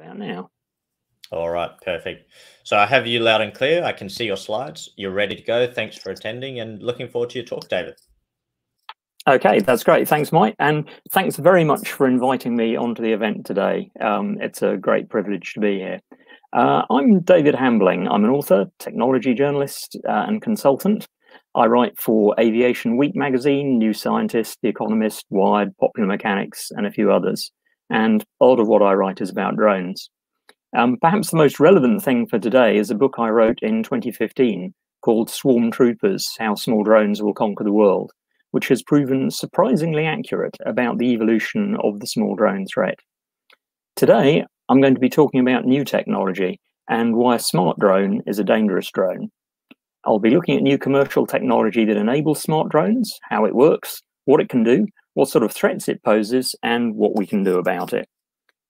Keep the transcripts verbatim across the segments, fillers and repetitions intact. about now. All right, perfect. So I have you loud and clear. I can see your slides. You're ready to go. Thanks for attending and looking forward to your talk, David. Okay, that's great. Thanks, Mike. And thanks very much for inviting me onto the event today. Um, it's a great privilege to be here. Uh, I'm David Hambling. I'm an author, technology journalist, uh, and consultant. I write for Aviation Week magazine, New Scientist, The Economist, Wired, Popular Mechanics, and a few others. And a lot of what I write is about drones. Um, perhaps the most relevant thing for today is a book I wrote in twenty fifteen called Swarm Troopers, How Small Drones Will Conquer the World, which has proven surprisingly accurate about the evolution of the small drone threat. Today, I'm going to be talking about new technology and why a smart drone is a dangerous drone. I'll be looking at new commercial technology that enables smart drones, how it works, what it can do, what sort of threats it poses, and what we can do about it.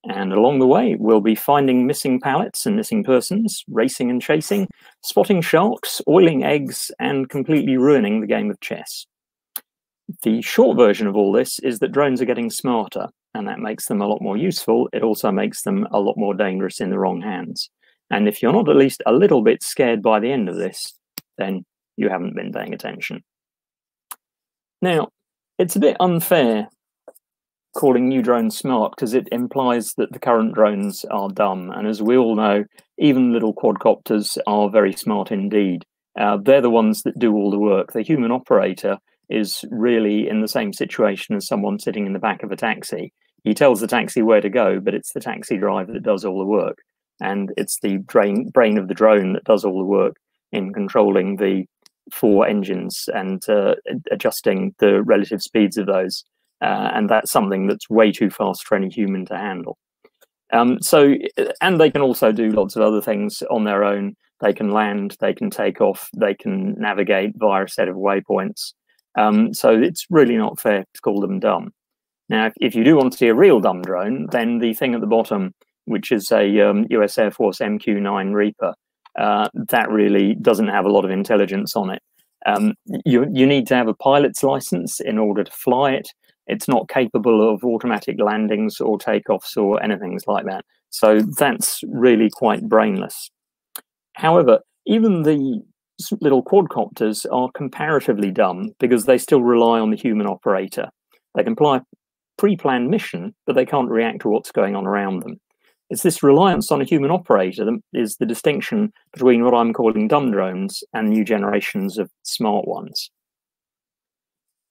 And along the way, we'll be finding missing pallets and missing persons, racing and chasing, spotting sharks, oiling eggs, and completely ruining the game of chess. The short version of all this is that drones are getting smarter, and that makes them a lot more useful. It also makes them a lot more dangerous in the wrong hands. And if you're not at least a little bit scared by the end of this, then you haven't been paying attention. Now, it's a bit unfair calling new drones smart, because it implies that the current drones are dumb. And as we all know, even little quadcopters are very smart indeed. Uh, they're the ones that do all the work. The human operator is really in the same situation as someone sitting in the back of a taxi. He tells the taxi where to go, but it's the taxi driver that does all the work. And it's the brain of the drone that does all the work in controlling the four engines and uh, adjusting the relative speeds of those. Uh, and that's something that's way too fast for any human to handle. Um, so, and they can also do lots of other things on their own. They can land, they can take off, they can navigate via a set of waypoints. Um, so it's really not fair to call them dumb. Now, if, if you do want to see a real dumb drone, then the thing at the bottom, which is a um, U S Air Force M Q nine Reaper, uh, that really doesn't have a lot of intelligence on it. Um, you, you need to have a pilot's license in order to fly it. It's not capable of automatic landings or takeoffs or anything like that. So that's really quite brainless. However, even the little quadcopters are comparatively dumb because they still rely on the human operator. They can fly a pre-planned mission, but they can't react to what's going on around them. It's this reliance on a human operator that is the distinction between what I'm calling dumb drones and new generations of smart ones.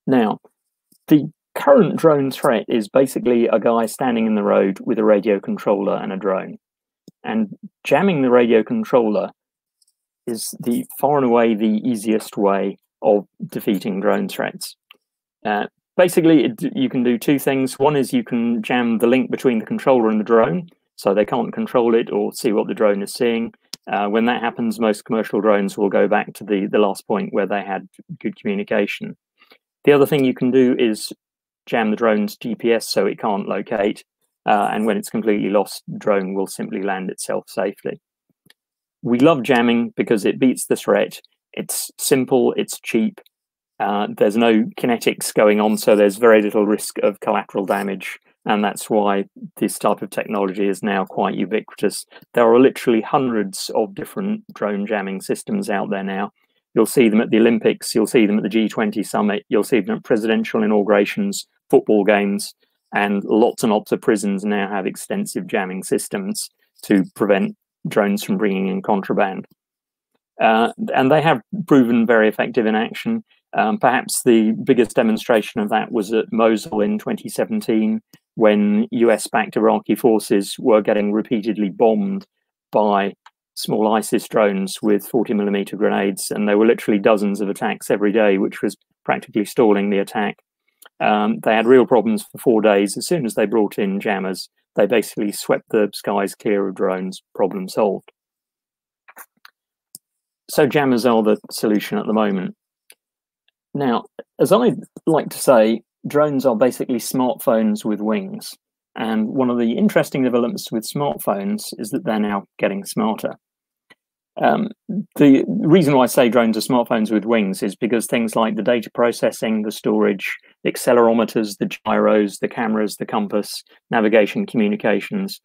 Now, the current drone threat is basically a guy standing in the road with a radio controller and a drone. And jamming the radio controller is the far and away the easiest way of defeating drone threats. Uh, basically, it, you can do two things. One is you can jam the link between the controller and the drone, so they can't control it or see what the drone is seeing. Uh, when that happens, most commercial drones will go back to the, the last point where they had good communication. The other thing you can do is jam the drone's G P S so it can't locate, uh, and when it's completely lost, the drone will simply land itself safely. We love jamming because it beats the threat. It's simple, it's cheap. Uh, there's no kinetics going on, so there's very little risk of collateral damage. And that's why this type of technology is now quite ubiquitous. There are literally hundreds of different drone jamming systems out there now. You'll see them at the Olympics, you'll see them at the G twenty summit, you'll see them at presidential inaugurations, football games, and lots and lots of prisons now have extensive jamming systems to prevent drones from bringing in contraband. Uh, and they have proven very effective in action. Um, perhaps the biggest demonstration of that was at Mosul in twenty seventeen, when U S-backed Iraqi forces were getting repeatedly bombed by small ISIS drones with forty millimeter grenades, and there were literally dozens of attacks every day, which was practically stalling the attack. Um, they had real problems for four days. As soon as they brought in jammers, they basically swept the skies clear of drones, problem solved. So jammers are the solution at the moment. Now, as I like to say, drones are basically smartphones with wings. And one of the interesting developments with smartphones is that they're now getting smarter. Um, the reason why I say drones are smartphones with wings is because things like the data processing, the storage, the accelerometers, the gyros, the cameras, the compass, navigation, communications,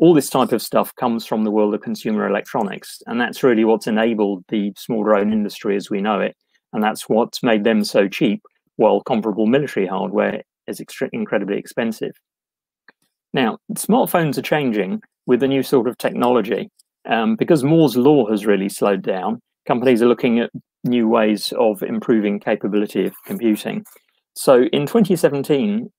all this type of stuff comes from the world of consumer electronics, and that's really what's enabled the small drone industry as we know it, and that's what's made them so cheap, while comparable military hardware is incredibly expensive. Now, smartphones are changing with a new sort of technology. Um, because Moore's law has really slowed down, companies are looking at new ways of improving capability of computing. So in twenty seventeen,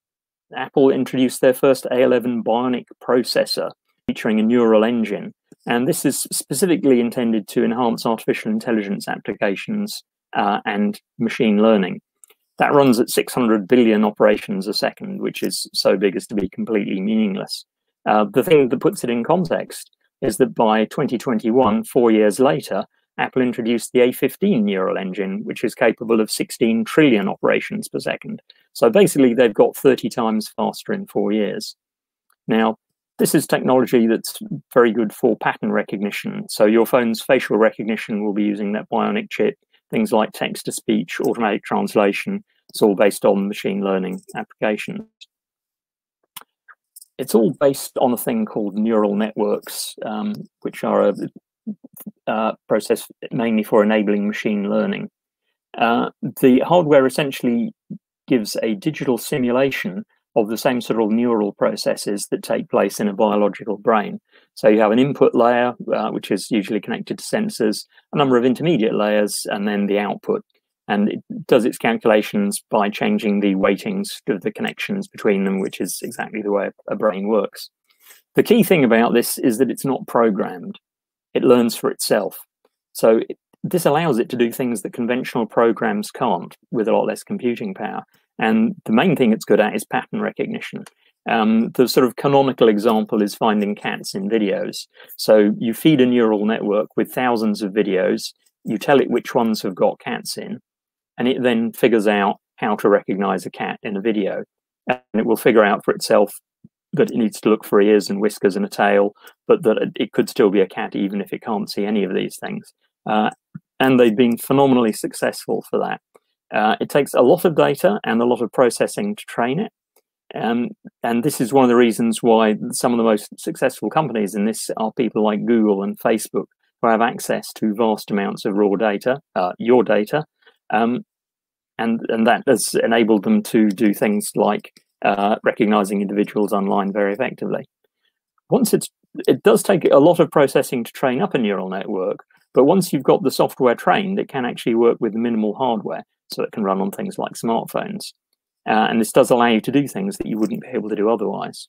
Apple introduced their first A eleven Bionic processor featuring a neural engine. And this is specifically intended to enhance artificial intelligence applications uh, and machine learning. That runs at six hundred billion operations a second, which is so big as to be completely meaningless. Uh, the thing that puts it in context is that by twenty twenty-one, four years later, Apple introduced the A fifteen neural engine, which is capable of sixteen trillion operations per second. So basically, they've got thirty times faster in four years. Now, this is technology that's very good for pattern recognition. So your phone's facial recognition will be using that Bionic chip. Things like text-to-speech, automatic translation, it's all based on machine learning applications. It's all based on a thing called neural networks, um, which are a uh, process mainly for enabling machine learning. Uh, the hardware essentially gives a digital simulation of the same sort of neural processes that take place in a biological brain. So you have an input layer, uh, which is usually connected to sensors, a number of intermediate layers, and then the output. And it does its calculations by changing the weightings of the connections between them, which is exactly the way a brain works. The key thing about this is that it's not programmed. It learns for itself. So it, this allows it to do things that conventional programs can't with a lot less computing power. And the main thing it's good at is pattern recognition. Um, the sort of canonical example is finding cats in videos. So you feed a neural network with thousands of videos, you tell it which ones have got cats in, and it then figures out how to recognize a cat in a video. And it will figure out for itself that it needs to look for ears and whiskers and a tail, but that it could still be a cat even if it can't see any of these things. Uh, and they've been phenomenally successful for that. Uh, it takes a lot of data and a lot of processing to train it. Um, and this is one of the reasons why some of the most successful companies in this are people like Google and Facebook, who have access to vast amounts of raw data, uh, your data, um, And, and that has enabled them to do things like uh, recognizing individuals online very effectively. Once it's, it does take a lot of processing to train up a neural network, but once you've got the software trained, it can actually work with minimal hardware, so it can run on things like smartphones. Uh, and this does allow you to do things that you wouldn't be able to do otherwise.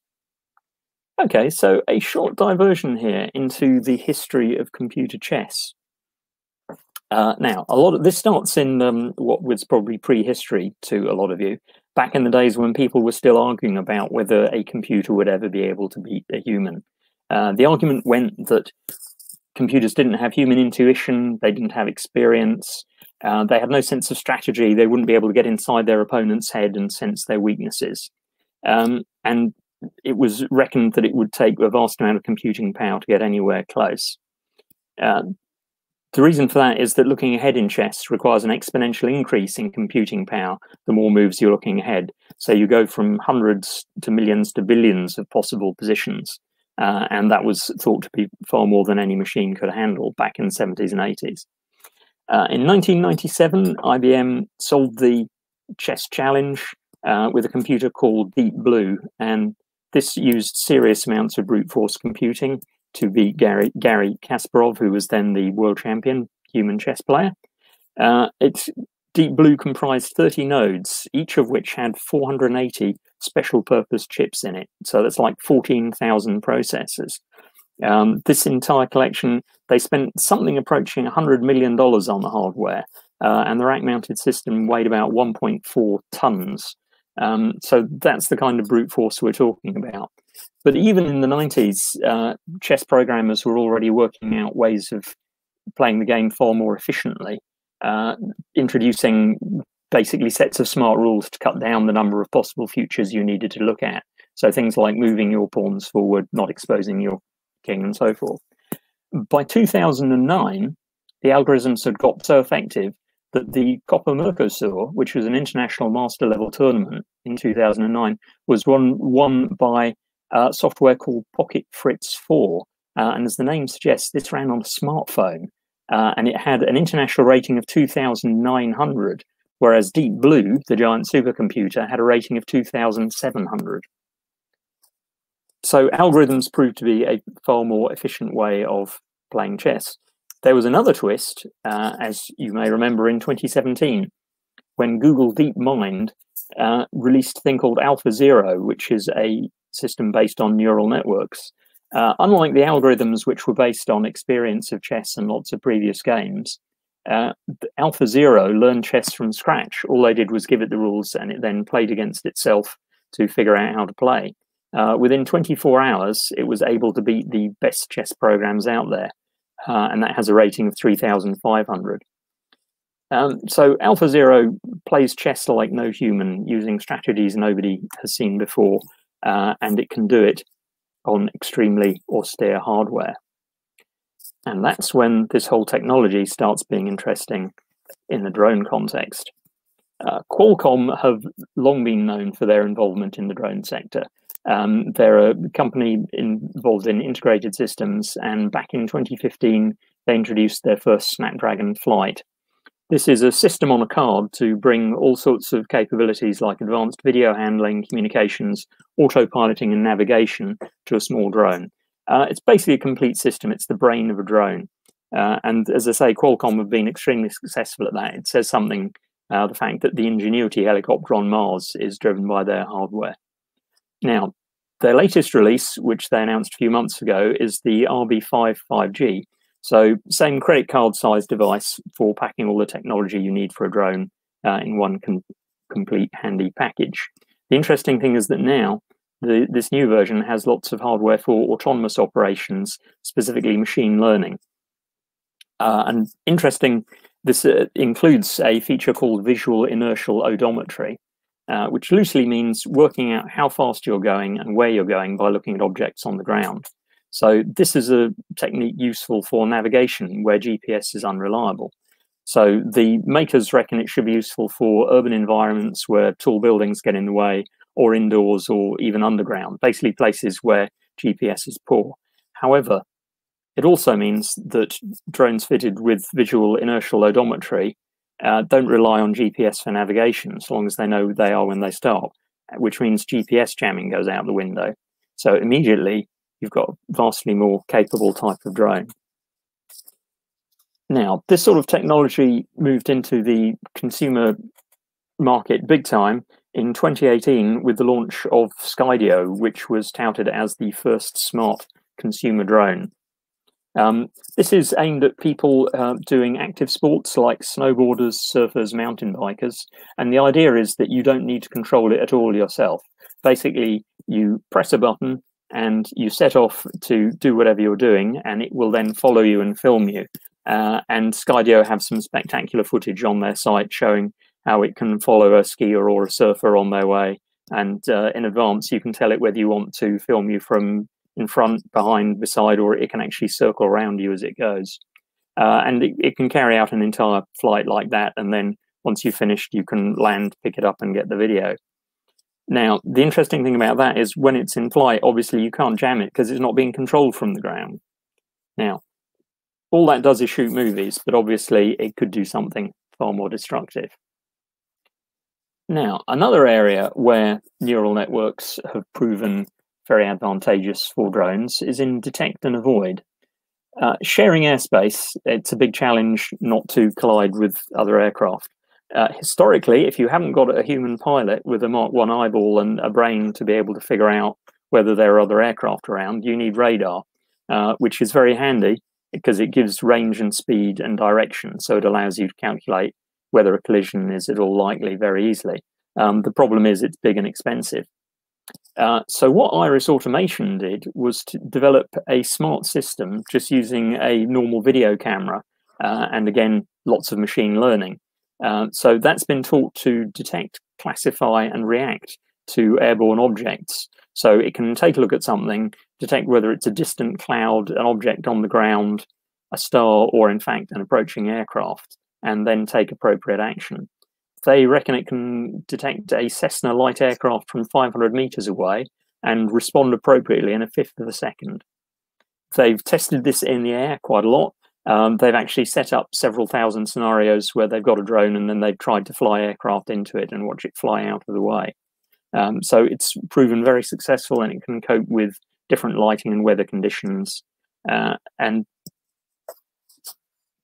Okay, so a short diversion here into the history of computer chess. Uh, now, a lot of this starts in um, what was probably prehistory to a lot of you, back in the days when people were still arguing about whether a computer would ever be able to beat a human. Uh, the argument went that computers didn't have human intuition, they didn't have experience, uh, they had no sense of strategy, they wouldn't be able to get inside their opponent's head and sense their weaknesses. Um, and it was reckoned that it would take a vast amount of computing power to get anywhere close. Uh, The reason for that is that looking ahead in chess requires an exponential increase in computing power the more moves you're looking ahead. So you go from hundreds to millions to billions of possible positions. Uh, and that was thought to be far more than any machine could handle back in the seventies and eighties. Uh, in nineteen ninety-seven, I B M solved the chess challenge uh, with a computer called Deep Blue. And this used serious amounts of brute force computing to beat Gary, Gary Kasparov, who was then the world champion human chess player. Uh, it's, Deep Blue comprised thirty nodes, each of which had four hundred eighty special purpose chips in it. So that's like fourteen thousand processors. Um, this entire collection, they spent something approaching one hundred million dollars on the hardware, uh, and the rack-mounted system weighed about one point four tons. Um, so that's the kind of brute force we're talking about. But even in the nineties, uh, chess programmers were already working out ways of playing the game far more efficiently, uh, introducing basically sets of smart rules to cut down the number of possible futures you needed to look at. So things like moving your pawns forward, not exposing your king, and so forth. By two thousand nine, the algorithms had got so effective that the Copa Mercosur, which was an international master level tournament in two thousand nine, was won, won by uh, software called Pocket Fritz four. Uh, and as the name suggests, this ran on a smartphone, uh, and it had an international rating of two thousand nine hundred, whereas Deep Blue, the giant supercomputer, had a rating of two thousand seven hundred. So algorithms proved to be a far more efficient way of playing chess. There was another twist, uh, as you may remember, in twenty seventeen, when Google DeepMind uh, released a thing called AlphaZero, which is a system based on neural networks. Uh, unlike the algorithms which were based on experience of chess and lots of previous games, uh, AlphaZero learned chess from scratch. All they did was give it the rules, and it then played against itself to figure out how to play. Uh, within twenty-four hours, it was able to beat the best chess programs out there, uh, and that has a rating of three thousand five hundred. Um, so AlphaZero plays chess like no human, using strategies nobody has seen before, uh, and it can do it on extremely austere hardware. And that's when this whole technology starts being interesting in the drone context. Uh, Qualcomm have long been known for their involvement in the drone sector. Um, they're a company involved in integrated systems, and back in twenty fifteen, they introduced their first Snapdragon flight. This is a system on a card to bring all sorts of capabilities like advanced video handling, communications, autopiloting and navigation to a small drone. Uh, it's basically a complete system. It's the brain of a drone. Uh, and as I say, Qualcomm have been extremely successful at that. It says something, uh, the fact that the Ingenuity helicopter on Mars is driven by their hardware. Now, their latest release, which they announced a few months ago, is the R B five five G. So same credit card size device for packing all the technology you need for a drone uh, in one com complete handy package. The interesting thing is that now the, this new version has lots of hardware for autonomous operations, specifically machine learning. Uh, and interesting, this uh, includes a feature called visual inertial odometry, uh, which loosely means working out how fast you're going and where you're going by looking at objects on the ground. So this is a technique useful for navigation where G P S is unreliable. So the makers reckon it should be useful for urban environments where tall buildings get in the way, or indoors, or even underground, basically places where G P S is poor. However, it also means that drones fitted with visual inertial odometry uh, don't rely on G P S for navigation, as long as they know who they are when they start, which means G P S jamming goes out the window. So immediately, you've got a vastly more capable type of drone. Now, this sort of technology moved into the consumer market big time in twenty eighteen with the launch of Skydio, which was touted as the first smart consumer drone. Um, this is aimed at people uh, doing active sports like snowboarders, surfers, mountain bikers. And the idea is that you don't need to control it at all yourself. Basically, you press a button, and you set off to do whatever you're doing, and it will then follow you and film you. Uh, and Skydio have some spectacular footage on their site showing how it can follow a skier or a surfer on their way. And uh, in advance, you can tell it whether you want to film you from in front, behind, beside, or it can actually circle around you as it goes. Uh, and it, it can carry out an entire flight like that. And then once you've finished, you can land, pick it up and get the video. Now, the interesting thing about that is when it's in flight, obviously you can't jam it because it's not being controlled from the ground. Now, all that does is shoot movies, but obviously it could do something far more destructive. Now, another area where neural networks have proven very advantageous for drones is in detect and avoid. Uh, sharing airspace, it's a big challenge not to collide with other aircraft. Uh, historically, if you haven't got a human pilot with a Mark one eyeball and a brain to be able to figure out whether there are other aircraft around, you need radar, uh, which is very handy because it gives range and speed and direction. So it allows you to calculate whether a collision is at all likely very easily. Um, the problem is it's big and expensive. Uh, so what Iris Automation did was to develop a smart system just using a normal video camera uh, and, again, lots of machine learning. Uh, so that's been taught to detect, classify and react to airborne objects. So it can take a look at something, detect whether it's a distant cloud, an object on the ground, a star, or in fact an approaching aircraft, and then take appropriate action. They reckon it can detect a Cessna light aircraft from five hundred meters away and respond appropriately in a fifth of a second. They've tested this in the air quite a lot. Um, they've actually set up several thousand scenarios where they've got a drone and then they've tried to fly aircraft into it and watch it fly out of the way. Um, so it's proven very successful, and it can cope with different lighting and weather conditions. Uh, and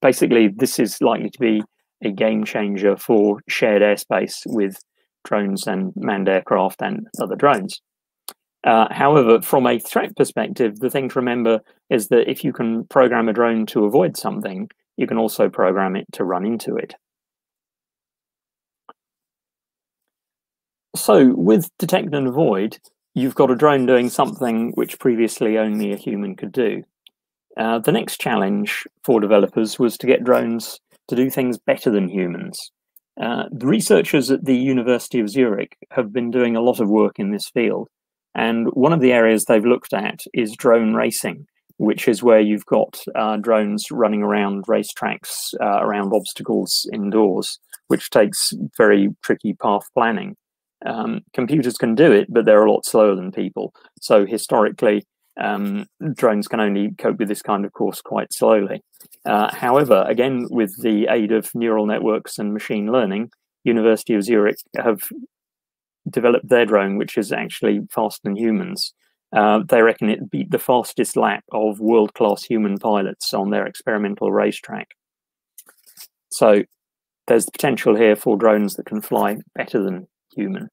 basically, this is likely to be a game changer for shared airspace with drones and manned aircraft and other drones. Uh, however, from a threat perspective, the thing to remember is that if you can program a drone to avoid something, you can also program it to run into it. So with detect and avoid, you've got a drone doing something which previously only a human could do. Uh, the next challenge for developers was to get drones to do things better than humans. Uh, the researchers at the University of Zurich have been doing a lot of work in this field. And one of the areas they've looked at is drone racing, which is where you've got uh, drones running around racetracks, uh, around obstacles indoors, which takes very tricky path planning. Um, computers can do it, but they're a lot slower than people. So historically, um, drones can only cope with this kind of course quite slowly. Uh, however, again, with the aid of neural networks and machine learning, University of Zurich have developed their drone, which is actually faster than humans. Uh, they reckon it beat the fastest lap of world-class human pilots on their experimental racetrack. So there's the potential here for drones that can fly better than human.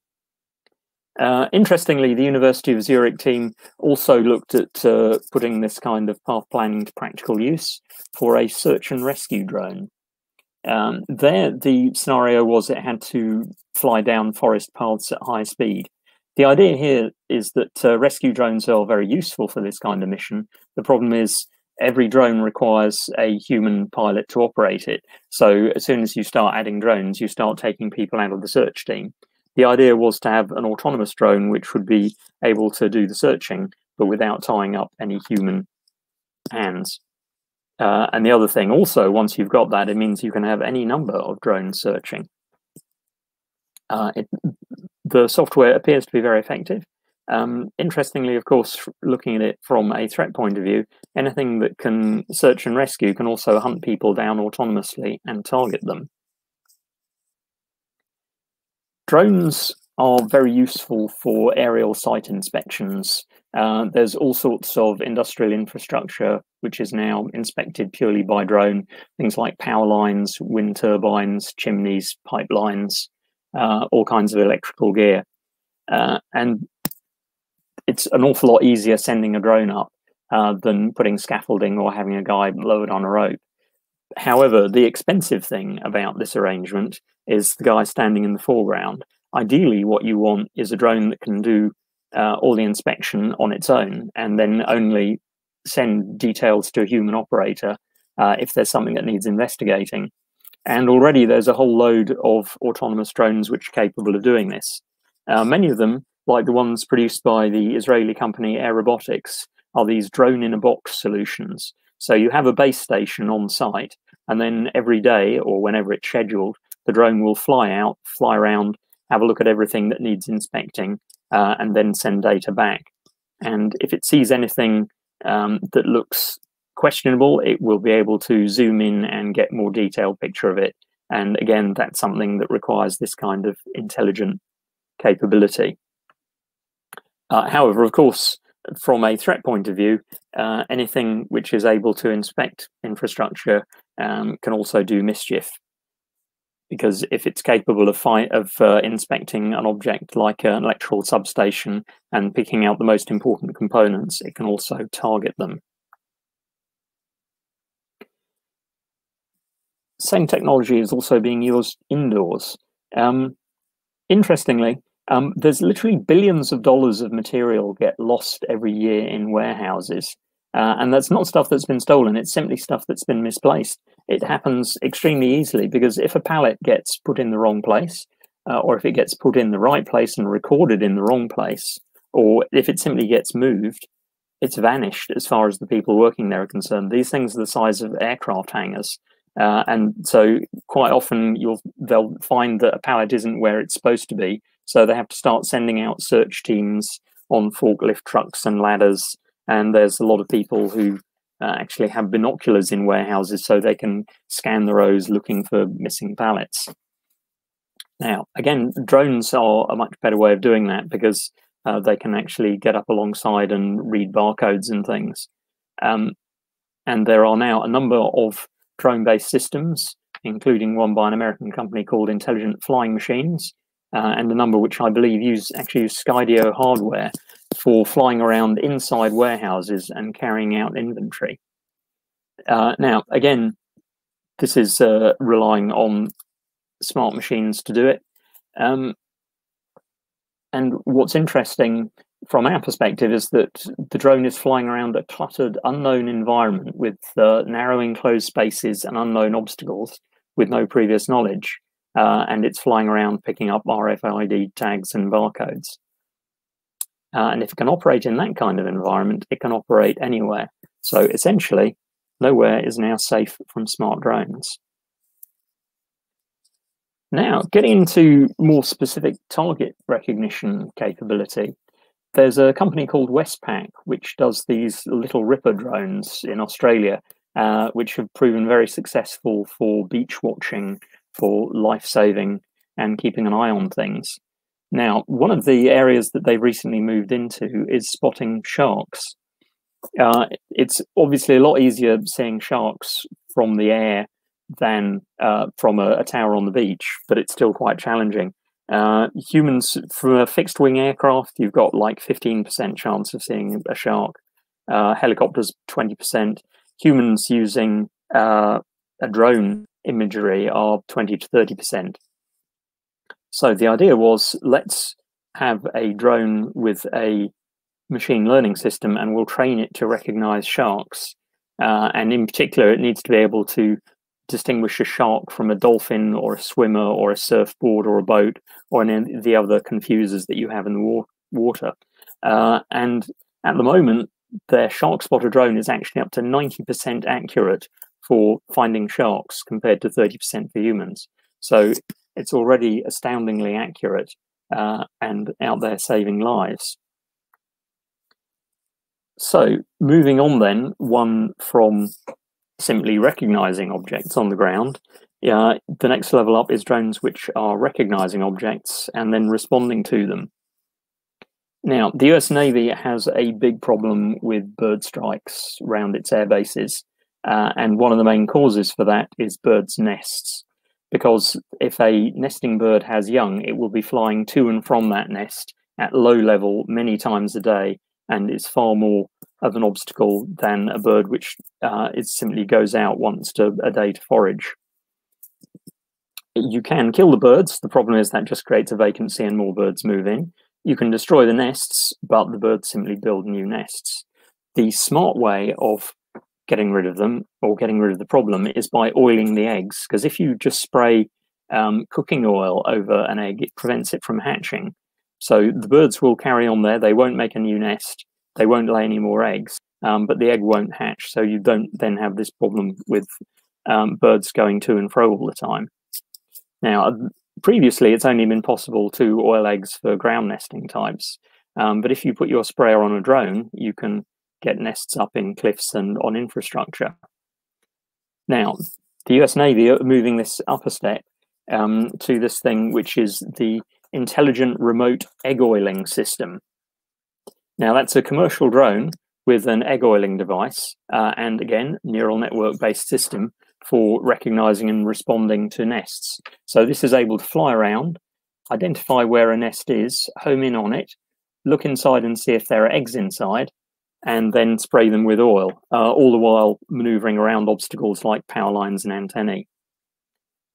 Uh, interestingly, the University of Zurich team also looked at uh, putting this kind of path planning to practical use for a search and rescue drone. Um, there, the scenario was it had to fly down forest paths at high speed. The idea here is that uh, rescue drones are very useful for this kind of mission. The problem is every drone requires a human pilot to operate it. So as soon as you start adding drones, you start taking people out of the search team. The idea was to have an autonomous drone which would be able to do the searching, but without tying up any human hands. Uh, and the other thing also, once you've got that, it means you can have any number of drones searching. Uh, it, the software appears to be very effective. Um, interestingly, of course, looking at it from a threat point of view, anything that can search and rescue can also hunt people down autonomously and target them. Drones are very useful for aerial site inspections. Uh, there's all sorts of industrial infrastructure which is now inspected purely by drone, things like power lines, wind turbines, chimneys, pipelines, uh, all kinds of electrical gear. Uh, and it's an awful lot easier sending a drone up uh, than putting scaffolding or having a guy lowered on a rope. However, the expensive thing about this arrangement is the guy standing in the foreground. Ideally, what you want is a drone that can do Uh, all the inspection on its own, and then only send details to a human operator uh, if there's something that needs investigating. And already there's a whole load of autonomous drones which are capable of doing this. Uh, many of them, like the ones produced by the Israeli company Air Robotics, are these drone-in-a-box solutions. So you have a base station on site, and then every day, or whenever it's scheduled, the drone will fly out, fly around, have a look at everything that needs inspecting, Uh, and then send data back. And if it sees anything um, that looks questionable, it will be able to zoom in and get more detailed picture of it. And again, that's something that requires this kind of intelligent capability. Uh, however, of course, from a threat point of view, uh, anything which is able to inspect infrastructure um, can also do mischief. Because if it's capable of, fi of uh, inspecting an object like an electrical substation and picking out the most important components, it can also target them. Same technology is also being used indoors. Um, interestingly, um, there's literally billions of dollars of material get lost every year in warehouses. Uh, and that's not stuff that's been stolen, it's simply stuff that's been misplaced. It happens extremely easily, because if a pallet gets put in the wrong place, uh, or if it gets put in the right place and recorded in the wrong place, or if it simply gets moved, it's vanished as far as the people working there are concerned. These things are the size of aircraft hangars. Uh, and so quite often you'll they'll find that a pallet isn't where it's supposed to be. So they have to start sending out search teams on forklift trucks and ladders, and there's a lot of people who uh, actually have binoculars in warehouses so they can scan the rows looking for missing pallets. Now, again, drones are a much better way of doing that because uh, they can actually get up alongside and read barcodes and things. Um, and there are now a number of drone-based systems, including one by an American company called Intelligent Flying Machines, uh, and a number which I believe use actually use Skydio hardware for flying around inside warehouses and carrying out inventory. Uh, now, again, this is uh, relying on smart machines to do it. Um, and what's interesting from our perspective is that the drone is flying around a cluttered, unknown environment with uh, narrow enclosed spaces and unknown obstacles with no previous knowledge. Uh, and it's flying around picking up R F I D tags and barcodes. Uh, and if it can operate in that kind of environment, it can operate anywhere. So essentially, nowhere is now safe from smart drones. Now, getting into more specific target recognition capability, there's a company called Westpac, which does these Little Ripper drones in Australia, uh, which have proven very successful for beach watching, for life-saving, and keeping an eye on things. Now, one of the areas that they've recently moved into is spotting sharks. Uh, it's obviously a lot easier seeing sharks from the air than uh, from a, a tower on the beach, but it's still quite challenging. Uh, humans, from a fixed-wing aircraft, you've got like fifteen percent chance of seeing a shark. Uh, helicopters, twenty percent. Humans using uh, a drone imagery are twenty to thirty percent. So the idea was, let's have a drone with a machine learning system and we'll train it to recognize sharks. Uh, and in particular, it needs to be able to distinguish a shark from a dolphin or a swimmer or a surfboard or a boat or any of the other confusers that you have in the wa water. Uh, and at the moment, their shark spotter drone is actually up to ninety percent accurate for finding sharks compared to thirty percent for humans. So it's already astoundingly accurate uh, and out there saving lives. So moving on then, one from simply recognizing objects on the ground, uh, the next level up is drones which are recognizing objects and then responding to them. Now, the U S Navy has a big problem with bird strikes around its air bases, uh, and one of the main causes for that is birds' nests. Because if a nesting bird has young, it will be flying to and from that nest at low level many times a day, and is far more of an obstacle than a bird which uh, it simply goes out once to a day to forage. You can kill the birds. The problem is that just creates a vacancy and more birds move in. You can destroy the nests, but the birds simply build new nests. The smart way of getting rid of them or getting rid of the problem is by oiling the eggs, because if you just spray um, cooking oil over an egg, it prevents it from hatching. So the birds will carry on there, they won't make a new nest, they won't lay any more eggs, um, but the egg won't hatch, so you don't then have this problem with um, birds going to and fro all the time. Now, previously it's only been possible to oil eggs for ground nesting types, um, but if you put your sprayer on a drone, you can get nests up in cliffs and on infrastructure. Now, the U S Navy are moving this up a step um, to this thing, which is the Intelligent Remote Egg Oiling System. Now, that's a commercial drone with an egg oiling device uh, and, again, neural network-based system for recognizing and responding to nests. So this is able to fly around, identify where a nest is, home in on it, look inside and see if there are eggs inside, and then spray them with oil, uh, all the while maneuvering around obstacles like power lines and antennae.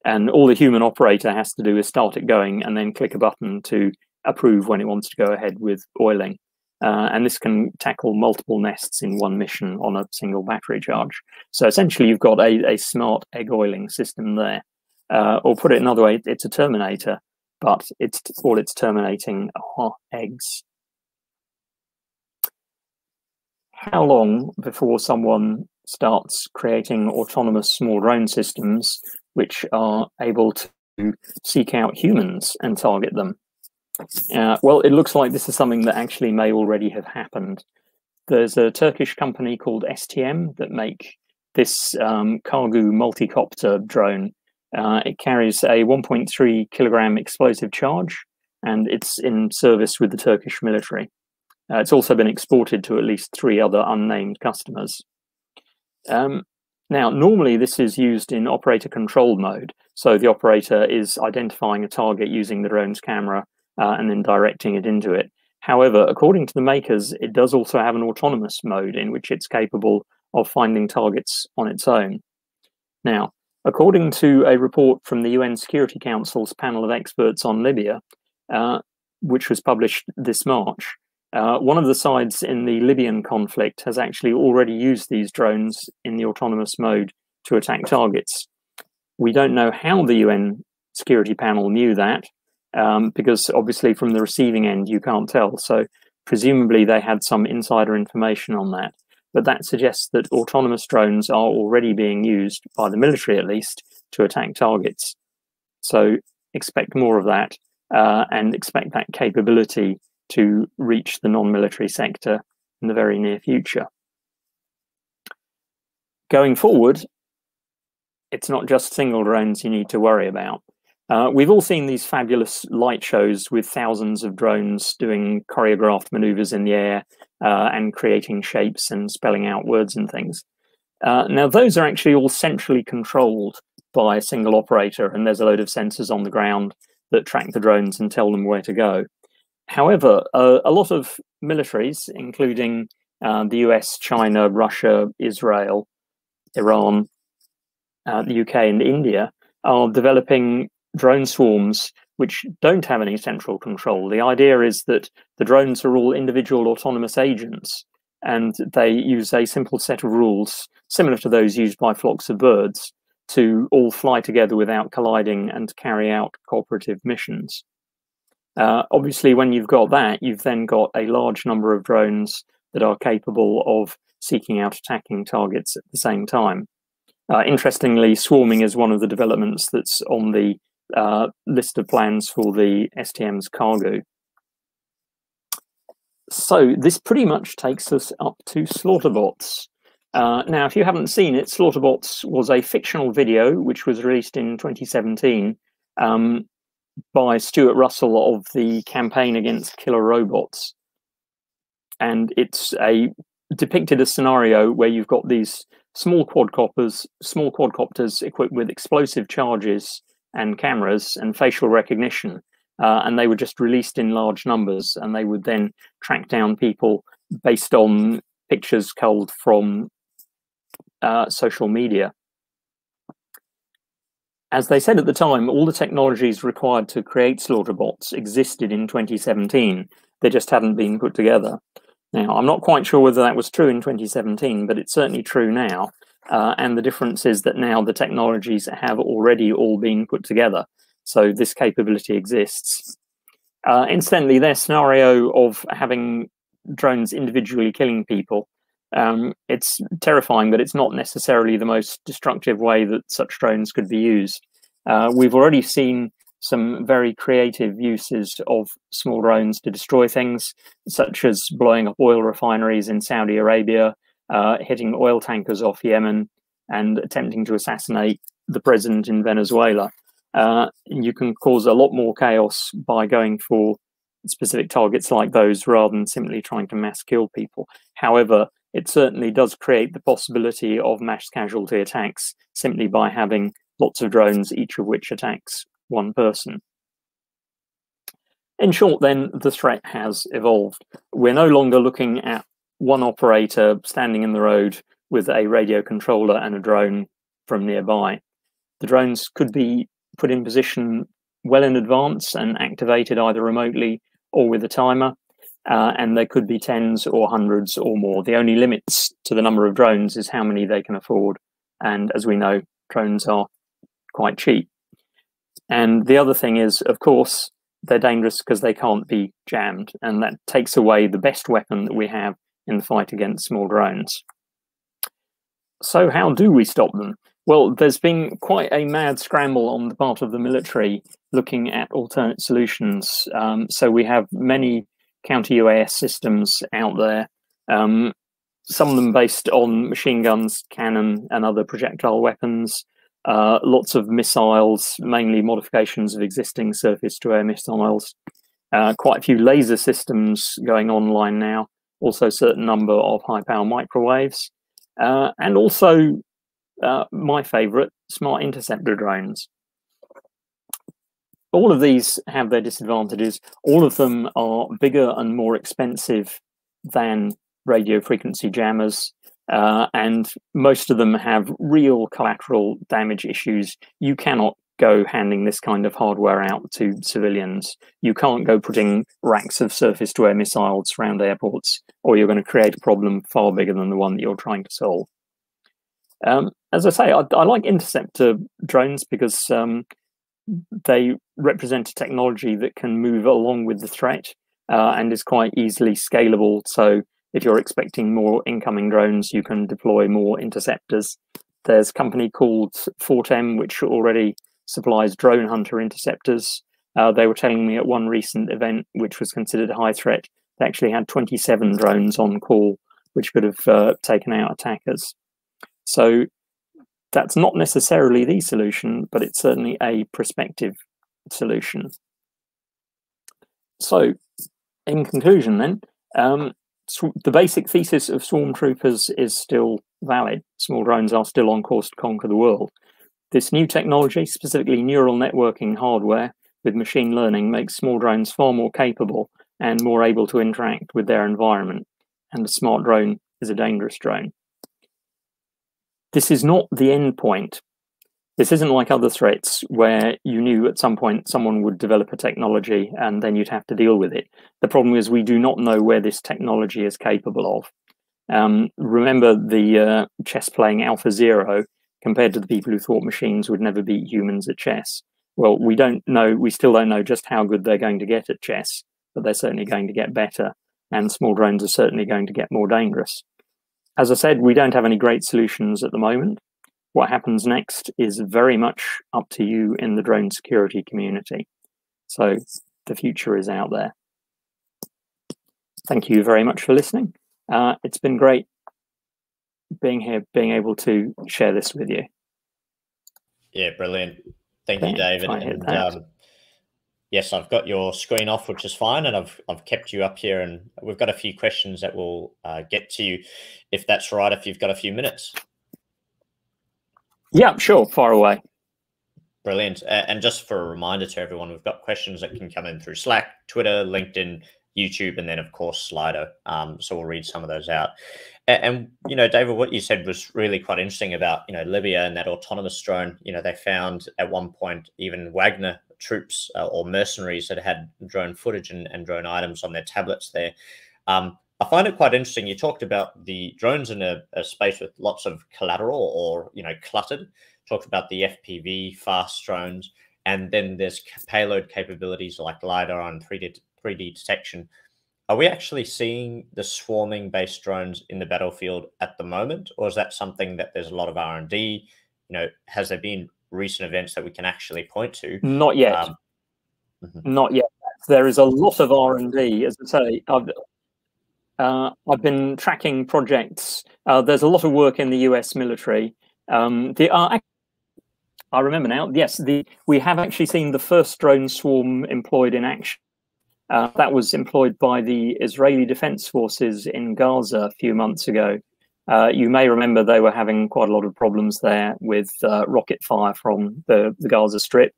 And all the human operator has to do is start it going and then click a button to approve when it wants to go ahead with oiling. Uh, and this can tackle multiple nests in one mission on a single battery charge. So essentially you've got a, a smart egg oiling system there. Uh, or put it another way, it's a terminator, but it's all it's terminating are eggs. How long before someone starts creating autonomous small drone systems which are able to seek out humans and target them? Uh, well, it looks like this is something that actually may already have happened. There's a Turkish company called S T M that make this um, Kargu multicopter drone. Uh, it carries a one point three kilogram explosive charge, and it's in service with the Turkish military. Uh, it's also been exported to at least three other unnamed customers. Um, now, normally this is used in operator control mode. So the operator is identifying a target using the drone's camera uh, and then directing it into it. However, according to the makers, it does also have an autonomous mode in which it's capable of finding targets on its own. Now, according to a report from the U N Security Council's panel of experts on Libya, uh, which was published this March, Uh, one of the sides in the Libyan conflict has actually already used these drones in the autonomous mode to attack targets. We don't know how the U N Security Panel knew that, um, because obviously from the receiving end you can't tell. So presumably they had some insider information on that. But that suggests that autonomous drones are already being used, by the military at least, to attack targets. So expect more of that, uh, and expect that capability to reach the non-military sector in the very near future. Going forward, it's not just single drones you need to worry about. Uh, we've all seen these fabulous light shows with thousands of drones doing choreographed maneuvers in the air uh, and creating shapes and spelling out words and things. Uh, now, those are actually all centrally controlled by a single operator, and there's a load of sensors on the ground that track the drones and tell them where to go. However, uh, a lot of militaries, including uh, the U S, China, Russia, Israel, Iran, uh, the U K and India, are developing drone swarms which don't have any central control. The idea is that the drones are all individual autonomous agents, and they use a simple set of rules, similar to those used by flocks of birds, to all fly together without colliding and carry out cooperative missions. Uh, obviously, when you've got that, you've then got a large number of drones that are capable of seeking out attacking targets at the same time. Uh, interestingly, swarming is one of the developments that's on the uh, list of plans for the S T M's Kargu. So this pretty much takes us up to Slaughterbots. Uh, now, if you haven't seen it, Slaughterbots was a fictional video which was released in twenty seventeen. Um, by Stuart Russell of the Campaign Against Killer Robots. And it's a depicted a scenario where you've got these small quadcopters, small quadcopters equipped with explosive charges and cameras and facial recognition. Uh, and they were just released in large numbers, and they would then track down people based on pictures culled from uh, social media. As they said at the time, all the technologies required to create Slaughterbots existed in twenty seventeen. They just hadn't been put together. Now, I'm not quite sure whether that was true in twenty seventeen, but it's certainly true now. Uh, and the difference is that now the technologies have already all been put together. So this capability exists. Uh, incidentally, their scenario of having drones individually killing people, Um, it's terrifying, but it's not necessarily the most destructive way that such drones could be used. Uh, we've already seen some very creative uses of small drones to destroy things, such as blowing up oil refineries in Saudi Arabia, uh, hitting oil tankers off Yemen, and attempting to assassinate the president in Venezuela. Uh, you can cause a lot more chaos by going for specific targets like those rather than simply trying to mass kill people. However, it certainly does create the possibility of mass casualty attacks simply by having lots of drones, each of which attacks one person. In short, then, the threat has evolved. We're no longer looking at one operator standing in the road with a radio controller and a drone from nearby. The drones could be put in position well in advance and activated either remotely or with a timer. Uh, and there could be tens or hundreds or more. The only limits to the number of drones is how many they can afford. And as we know, drones are quite cheap. And the other thing is, of course, they're dangerous because they can't be jammed. And that takes away the best weapon that we have in the fight against small drones. So how do we stop them? Well, there's been quite a mad scramble on the part of the military looking at alternate solutions. Um, so we have many counter U A S systems out there, um, some of them based on machine guns, cannon, and other projectile weapons, uh, lots of missiles, mainly modifications of existing surface-to-air missiles, uh, quite a few laser systems going online now, also a certain number of high-power microwaves, uh, and also... Uh, my favorite, smart interceptor drones. All of these have their disadvantages. All of them are bigger and more expensive than radio frequency jammers, uh, and most of them have real collateral damage issues. You cannot go handing this kind of hardware out to civilians. You can't go putting racks of surface-to-air missiles around airports, or you're going to create a problem far bigger than the one that you're trying to solve. Um, as I say, I, I like interceptor drones because um, they represent a technology that can move along with the threat uh, and is quite easily scalable. So if you're expecting more incoming drones, you can deploy more interceptors. There's a company called Fortem, which already supplies drone hunter interceptors. Uh, they were telling me at one recent event, which was considered a high threat, they actually had twenty-seven drones on call, which could have uh, taken out attackers. So that's not necessarily the solution, but it's certainly a prospective solution. So in conclusion then, um, the basic thesis of Swarm Troopers is still valid. Small drones are still on course to conquer the world. This new technology, specifically neural networking hardware with machine learning, makes small drones far more capable and more able to interact with their environment. And a smart drone is a dangerous drone. This is not the end point. This isn't like other threats where you knew at some point someone would develop a technology and then you'd have to deal with it. The problem is we do not know where this technology is capable of. Um, remember the uh, chess-playing AlphaZero compared to the people who thought machines would never beat humans at chess. Well, we don't know, we still don't know just how good they're going to get at chess, but they're certainly going to get better, and small drones are certainly going to get more dangerous. As I said, we don't have any great solutions at the moment. What happens next is very much up to you in the drone security community. So the future is out there. Thank you very much for listening. Uh, it's been great being here, being able to share this with you. Yeah, brilliant. Thank you, David. And, um, yes, I've got your screen off, which is fine, and I've I've kept you up here, and we've got a few questions that we'll uh, get to you, if that's right, if you've got a few minutes. Yeah, sure, far away. Brilliant. And just for a reminder to everyone, we've got questions that can come in through Slack, Twitter, LinkedIn, YouTube, and then, of course, Slido. Um, so we'll read some of those out. And, and, you know, David, what you said was really quite interesting about, you know, Libya and that autonomous drone. You know, they found at one point even Wagner troops uh, or mercenaries that had drone footage and, and drone items on their tablets there. Um, I find it quite interesting. You talked about the drones in a, a space with lots of collateral or, you know, cluttered. Talked about the F P V, fast drones, and then there's payload capabilities like LiDAR and three D, three D detection. Are we actually seeing the swarming-based drones in the battlefield at the moment, or is that something that there's a lot of R and D? You know, has there been recent events that we can actually point to? Not yet. Um, mm-hmm. Not yet. There is a lot of R and D, as I say. I've, uh, I've been tracking projects. Uh, there's a lot of work in the U S military. Um, the, uh, I remember now, yes, the, we have actually seen the first drone swarm employed in action. Uh, that was employed by the Israeli Defense Forces in Gaza a few months ago. Uh, you may remember they were having quite a lot of problems there with uh, rocket fire from the, the Gaza Strip,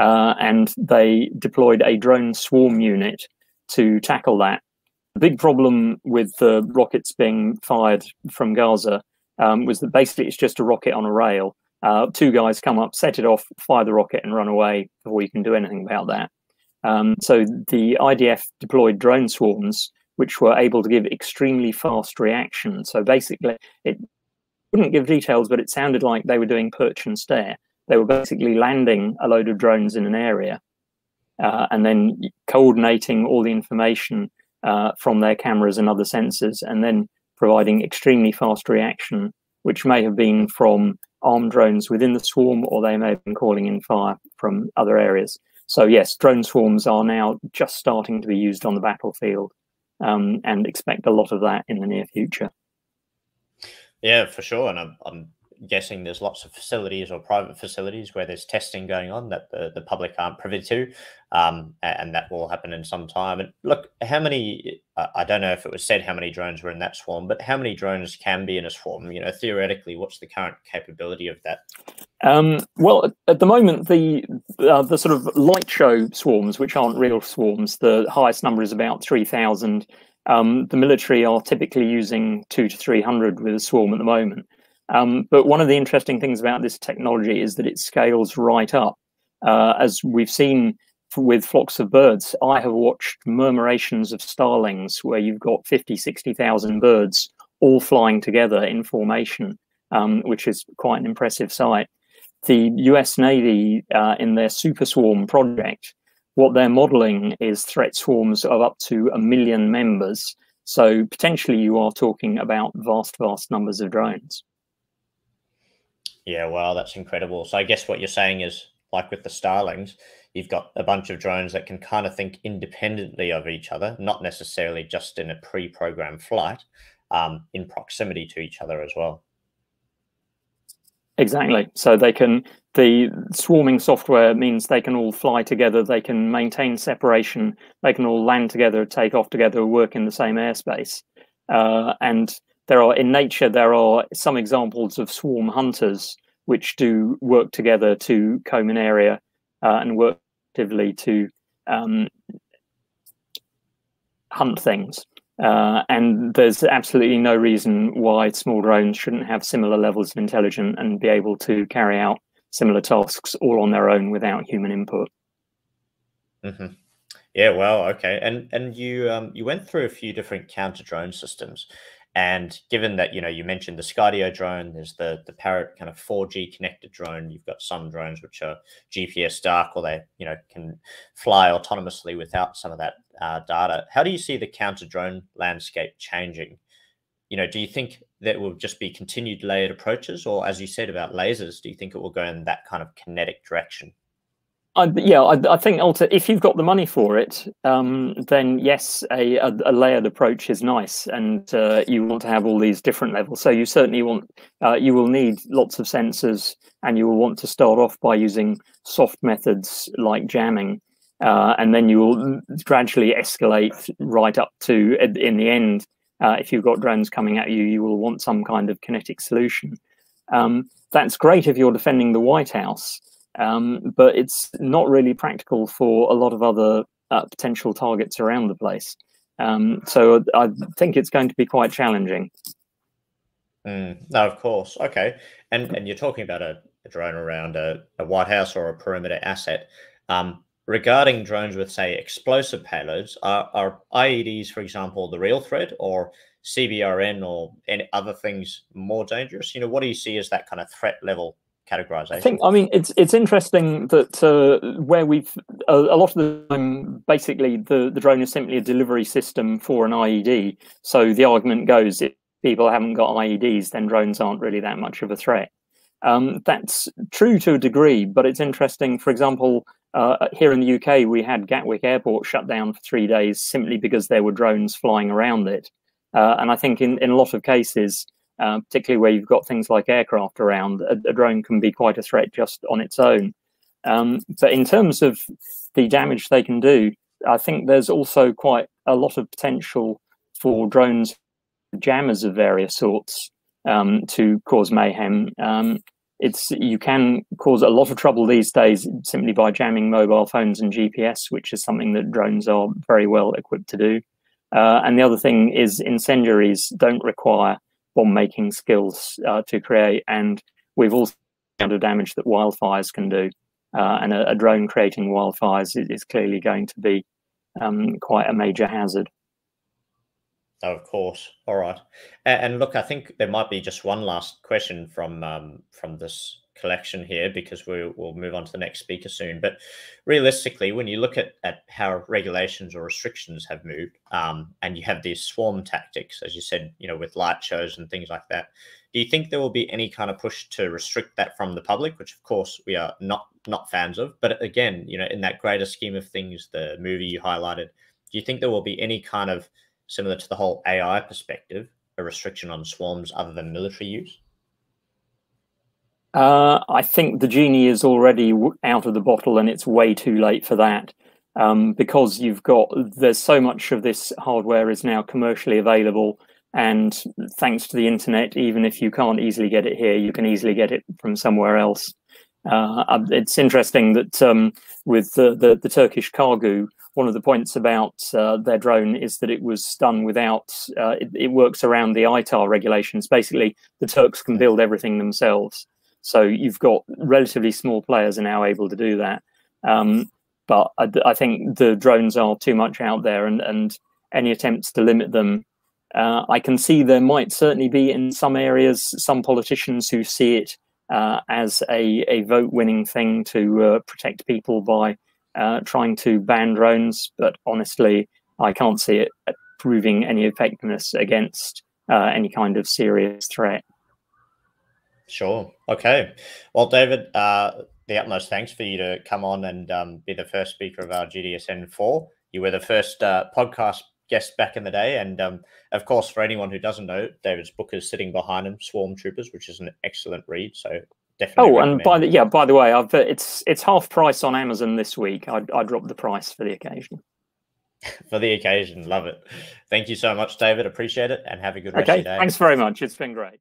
uh, and they deployed a drone swarm unit to tackle that. The big problem with the rockets being fired from Gaza um, was that basically it's just a rocket on a rail. Uh, two guys come up, set it off, fire the rocket and run away before you can do anything about that. Um, so the I D F deployed drone swarms which were able to give extremely fast reaction. So basically, it wouldn't give details, but it sounded like they were doing perch and stare. They were basically landing a load of drones in an area uh, and then coordinating all the information uh, from their cameras and other sensors, and then providing extremely fast reaction, which may have been from armed drones within the swarm, or they may have been calling in fire from other areas. So yes, drone swarms are now just starting to be used on the battlefield, um, and expect a lot of that in the near future. Yeah, for sure. And I'm, I'm guessing there's lots of facilities or private facilities where there's testing going on that the, the public aren't privy to, um, and that will happen in some time. And look, how many, I don't know if it was said how many drones were in that swarm, but how many drones can be in a swarm? You know, theoretically, what's the current capability of that? Um, well, at the moment, the, uh, the sort of light show swarms, which aren't real swarms, the highest number is about three thousand. Um, the military are typically using two to three hundred with a swarm at the moment. Um, but one of the interesting things about this technology is that it scales right up. Uh, as we've seen with flocks of birds, I have watched murmurations of starlings where you've got fifty, sixty thousand birds all flying together in formation, um, which is quite an impressive sight. The U S Navy, uh, in their Super Swarm project, what they're modeling is threat swarms of up to a million members. So potentially you are talking about vast, vast numbers of drones. Yeah, wow, that's incredible. So I guess what you're saying is, like with the starlings, you've got a bunch of drones that can kind of think independently of each other, not necessarily just in a pre-programmed flight, um, in proximity to each other as well. Exactly. So they can, the swarming software means they can all fly together, they can maintain separation, they can all land together, take off together, work in the same airspace. Uh, and there are, in nature, there are some examples of swarm hunters which do work together to comb an area uh, and work actively to um, hunt things. Uh, and there's absolutely no reason why small drones shouldn't have similar levels of intelligence and be able to carry out similar tasks all on their own without human input. Mm-hmm. Yeah, well, okay. And and you um, you went through a few different counter-drone systems. And given that, you know, you mentioned the Skydio drone, there's the, the Parrot kind of four G connected drone. You've got some drones which are G P S dark, or they, you know, can fly autonomously without some of that uh, data. How do you see the counter-drone landscape changing? You know, do you think that will just be continued layered approaches? Or, as you said about lasers, do you think it will go in that kind of kinetic direction? I, yeah, I, I think Alta, if you've got the money for it, um, then yes, a, a, a layered approach is nice, and uh, you want to have all these different levels. So you certainly want, uh, you will need lots of sensors, and you will want to start off by using soft methods like jamming, uh, and then you will gradually escalate right up to, in the end, uh, if you've got drones coming at you, you will want some kind of kinetic solution. Um, that's great if you're defending the White House. Um, but it's not really practical for a lot of other uh, potential targets around the place. Um, so I think it's going to be quite challenging. Mm, no, of course. Okay. And and you're talking about a, a drone around a, a White House or a perimeter asset. Um, regarding drones with, say, explosive payloads, are, are I E Ds, for example, the real threat, or C B R N or any other things more dangerous? You know, what do you see as that kind of threat level categorization? I think, I mean, it's it's interesting that uh, where we've a, a lot of the time, basically, the, the drone is simply a delivery system for an I E D. So the argument goes, if people haven't got I E Ds, then drones aren't really that much of a threat. Um, that's true to a degree, but it's interesting. For example, uh, here in the U K, we had Gatwick Airport shut down for three days simply because there were drones flying around it. Uh, and I think in, in a lot of cases, Uh, particularly where you've got things like aircraft around, a, a drone can be quite a threat just on its own. Um, but in terms of the damage they can do, I think there's also quite a lot of potential for drones, jammers of various sorts, um, to cause mayhem. Um, it's you can cause a lot of trouble these days simply by jamming mobile phones and G P S, which is something that drones are very well equipped to do. Uh, and the other thing is incendiaries don't require bomb making skills uh, to create, and we've also found the damage that wildfires can do, uh, and a, a drone creating wildfires is, is clearly going to be um, quite a major hazard. Of course. All right. And look, I think there might be just one last question from um, from this collection here, because we will move on to the next speaker soon. But realistically, when you look at, at how regulations or restrictions have moved, um, and you have these swarm tactics, as you said, you know, with light shows and things like that, do you think there will be any kind of push to restrict that from the public, which of course we are not not fans of? But again, you know, in that greater scheme of things, the movie you highlighted, do you think there will be any kind of, similar to the whole A I perspective, a restriction on swarms other than military use? Uh, I think the genie is already out of the bottle, and it's way too late for that, um, because you've got, there's so much of this hardware is now commercially available, and thanks to the internet, even if you can't easily get it here, you can easily get it from somewhere else. Uh, it's interesting that um, with the, the, the Turkish Kargu, one of the points about uh, their drone is that it was done without, uh, it, it works around the I TAR regulations. Basically, the Turks can build everything themselves. So you've got relatively small players are now able to do that. Um, but I, I think the drones are too much out there, and, and any attempts to limit them, uh, I can see there might certainly be in some areas some politicians who see it uh, as a, a vote-winning thing to uh, protect people by uh, trying to ban drones. But honestly, I can't see it proving any effectiveness against uh, any kind of serious threat. Sure. Okay. Well, David, uh, the utmost thanks for you to come on and um, be the first speaker of our G D S N four. You were the first uh, podcast guest back in the day. And um, of course, for anyone who doesn't know, David's book is sitting behind him, Swarm Troopers, which is an excellent read. So definitely. Oh, and by the, yeah, by the way, I've, it's it's half price on Amazon this week. I, I dropped the price for the occasion. For the occasion. Love it. Thank you so much, David. Appreciate it. And have a good rest of your day. Okay. Thanks very much. It's been great.